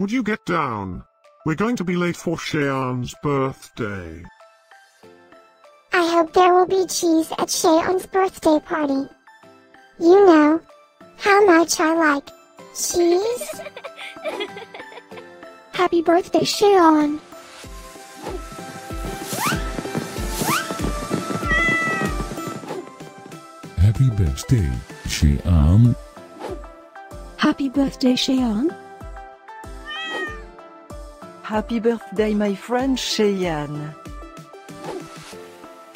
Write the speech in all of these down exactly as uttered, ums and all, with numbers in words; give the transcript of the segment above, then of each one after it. Would you get down? We're going to be late for Shayaan's birthday. I hope there will be cheese at Shayaan's birthday party. You know how much I like cheese. Happy birthday, Shayaan. Happy birthday, Shayaan. Happy birthday, Shayaan. Happy birthday, my friend Shayaan.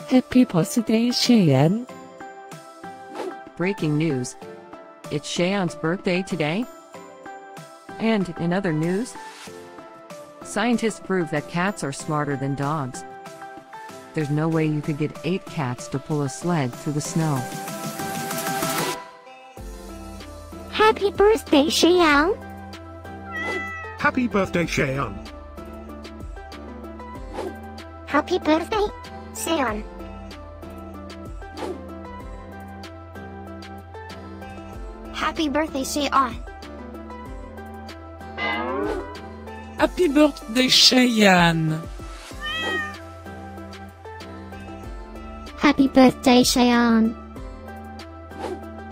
Happy birthday, Shayaan. Breaking news. It's Shayaan's birthday today. And in other news, scientists prove that cats are smarter than dogs. There's no way you could get eight cats to pull a sled through the snow. Happy birthday, Shayaan. Happy birthday, Shayaan. Happy birthday, Seon. Happy birthday, Shayaan. Happy birthday, Shayaan. Happy birthday, Shayaan.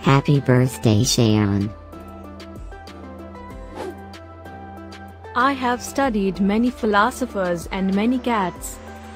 Happy birthday, Shayaan. I have studied many philosophers and many cats.